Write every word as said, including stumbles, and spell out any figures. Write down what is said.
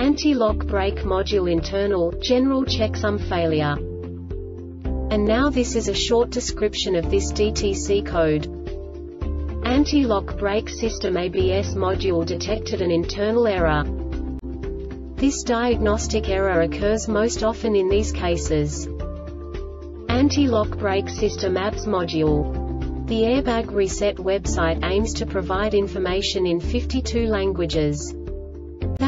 anti-lock brake module internal, general checksum failure. And now this is a short description of this D T C code. Anti-lock brake system A B S module detected an internal error. This diagnostic error occurs most often in these cases. Anti-lock brake system A B S module. The Airbag Reset website aims to provide information in fifty-two languages.